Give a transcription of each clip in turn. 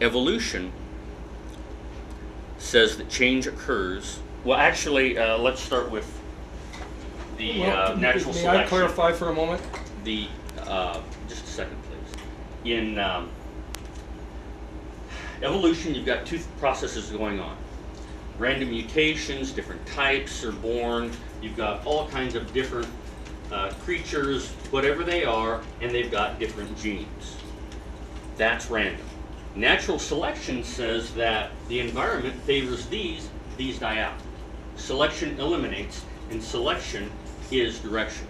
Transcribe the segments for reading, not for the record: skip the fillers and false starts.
evolution says that change occurs. Well, actually, let's start with the natural selection. May I clarify for a moment? The just a second, please. In evolution, you've got two processes going on. Random mutations, different types are born. You've got all kinds of different creatures, whatever they are, and they've got different genes. That's random. Natural selection says that the environment favors these die out. Selection eliminates, and selection is direction.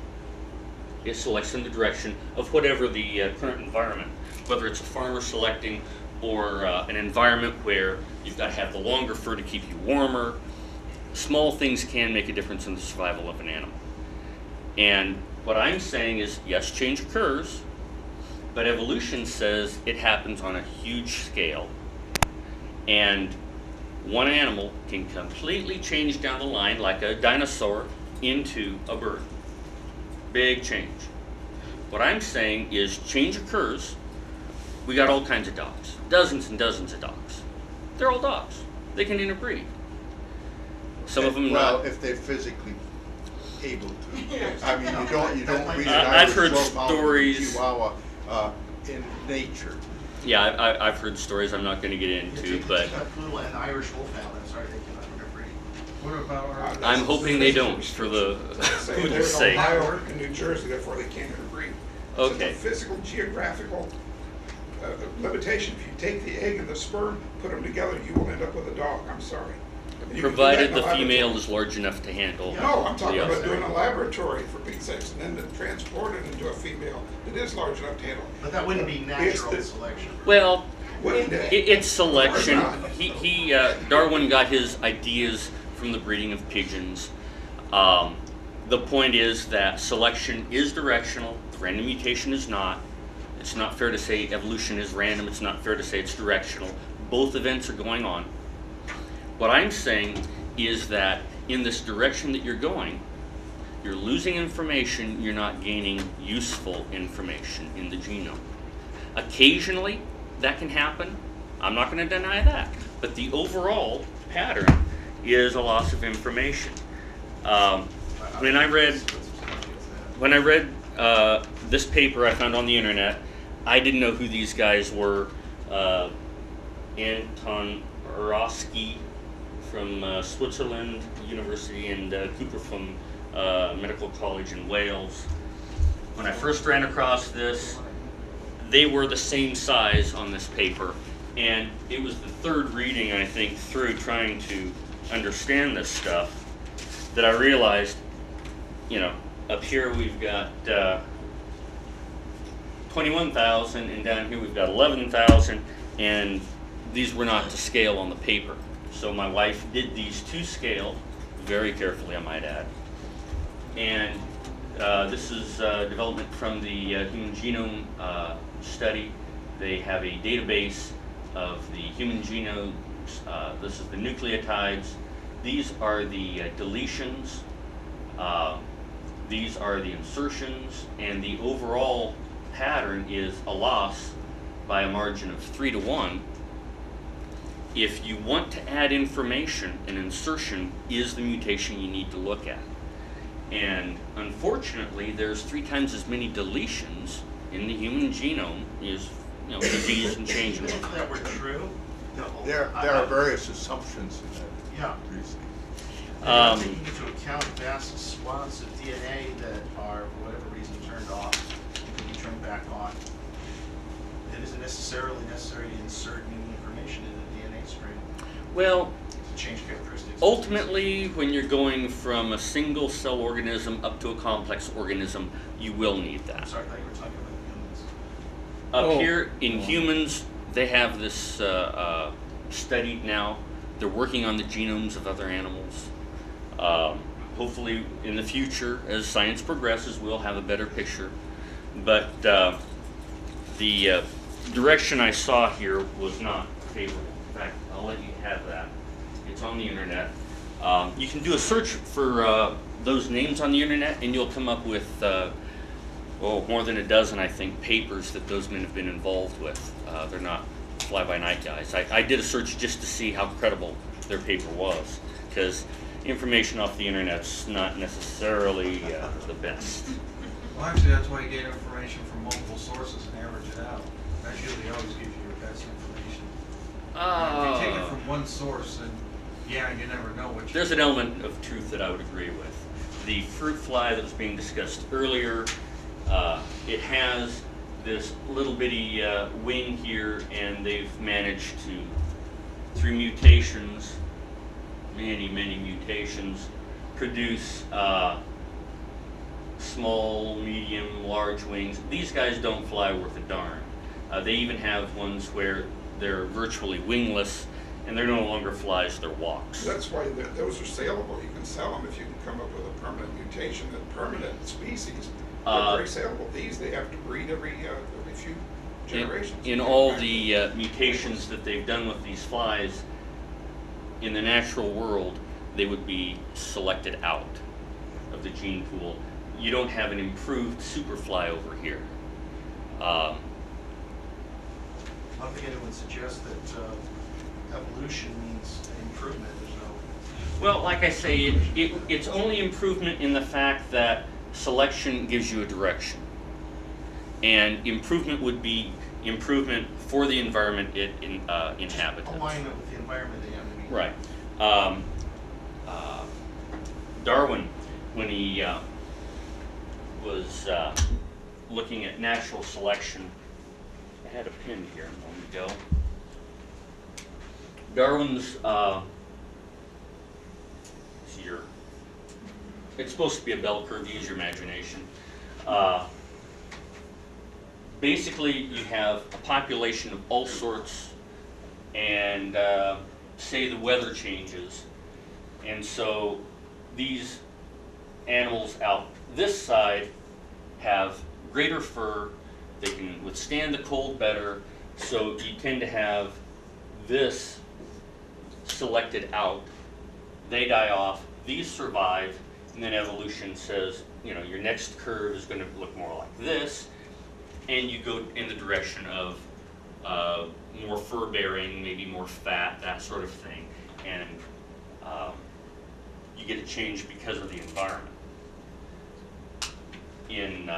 It selects in the direction of whatever the current environment, whether it's a farmer selecting or an environment where you've got to have the longer fur to keep you warmer. Small things can make a difference in the survival of an animal. And what I'm saying is, yes, change occurs, but evolution says it happens on a huge scale. And one animal can completely change down the line, like a dinosaur, into a bird. Big change. What I'm saying is change occurs. We got all kinds of dogs, dozens and dozens of dogs. They're all dogs. They can interbreed. Some of them well, not. If they're physically able to. I mean, you don't read it. I've heard stories. Chihuahua in nature. Yeah, I've heard stories I'm not going to get into, but an Irish wolfhound. I'm sorry, they cannot interbreed. What about our? I'm hoping they don't, for the goodness sake. There's Ohio and New Jersey, therefore they can't interbreed. Okay. So physical, geographical limitation. If you take the egg and the sperm, put them together, you will end up with a dog. I'm sorry. You provided the female is large enough to handle. No, I'm talking about doing a laboratory for Pete's sakes, and then to transport it into a female that is large enough to handle. But that wouldn't be natural selection. Well, it's selection. Darwin got his ideas from the breeding of pigeons. The point is that selection is directional. Random mutation is not. It's not fair to say evolution is random. It's not fair to say it's directional. Both events are going on. What I'm saying is that in this direction that you're going, you're losing information, you're not gaining useful information in the genome. Occasionally, that can happen. I'm not going to deny that. But the overall pattern is a loss of information. When I read this paper I found on the internet, I didn't know who these guys were. Anton Orozki from Switzerland University and Cooper from Medical College in Wales. When I first ran across this, they were the same size on this paper, and it was the third reading, I think, through trying to understand this stuff that I realized, you know, up here we've got 21,000, and down here we've got 11,000, and these were not to scale on the paper. So my wife did these to scale, very carefully I might add. And this is development from the Human Genome Study. They have a database of the human genomes. This is the nucleotides. These are the deletions. These are the insertions. And the overall pattern is a loss by a margin of 3 to 1. If you want to add information, an insertion is the mutation you need to look at. And unfortunately, there's 3 times as many deletions in the human genome as, you know, disease and change. If that were true, no. There are various assumptions in that. Yeah. Taking into account vast swaths of DNA that are, for whatever reason, turned off, can be turned back on. It isn't necessarily necessary to insert new information in it. Well, ultimately, when you're going from a single cell organism up to a complex organism, you will need that. Sorry, I thought you were talking about humans. Here in humans, they have this studied now. They're working on the genomes of other animals. Hopefully, in the future, as science progresses, we'll have a better picture. But the direction I saw here was not favorable. In fact, I'll let you have that. It's on the internet. You can do a search for those names on the internet, and you'll come up with more than a dozen, I think, papers that those men have been involved with. They're not fly-by-night guys. I did a search just to see how credible their paper was, because information off the internet's not necessarily the best. Well, actually, that's why you get information from multiple sources and average it out. That usually always gives you your best information. If you take it from one source, then yeah, you never know what. There's an element of truth that I would agree with. The fruit fly that was being discussed earlier, it has this little bitty wing here, and they've managed to, through mutations, many mutations, produce small, medium, large wings. These guys don't fly worth a darn. They even have ones where they're virtually wingless, and they're no longer flies, they're walks. That's why those are saleable. You can sell them if you can come up with a permanent mutation, a permanent species. They're very saleable. These, they have to breed every few generations. In all the mutations that they've done with these flies, in the natural world, they would be selected out of the gene pool. You don't have an improved superfly over here. I think anyone suggests that evolution means improvement. Well, like I say, it's only improvement in the fact that selection gives you a direction. And improvement would be improvement for the environment it inhabits. Alignment with the environment that you have. Right. Darwin, when he was looking at natural selection, I had a pin here a moment ago. Darwin's, it's supposed to be a bell curve, use your imagination. Basically, you have a population of all sorts, and say the weather changes, and so these animals out this side have greater fur, they can withstand the cold better, so you tend to have this selected out, they die off, these survive, and then evolution says, you know, your next curve is going to look more like this, and you go in the direction of more fur-bearing, maybe more fat, that sort of thing, and you get a change because of the environment. And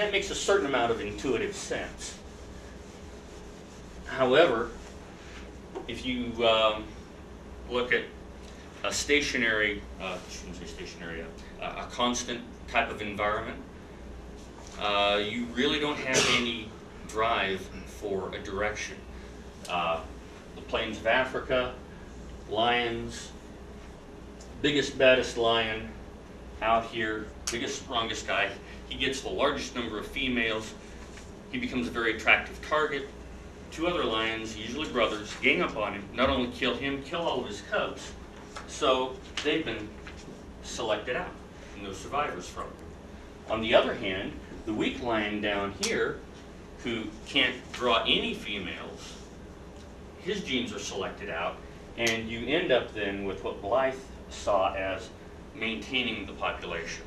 that makes a certain amount of intuitive sense. However, if you look at a stationary, a constant type of environment, you really don't have any drive for a direction. The plains of Africa, lions, biggest, baddest lion out here, biggest, strongest guy. He gets the largest number of females. He becomes a very attractive target. Two other lions, usually brothers, gang up on him, not only kill him, kill all of his cubs. So they've been selected out, and no survivors from it. On the other hand, the weak lion down here, who can't draw any females, his genes are selected out, and you end up then with what Blythe saw as maintaining the population.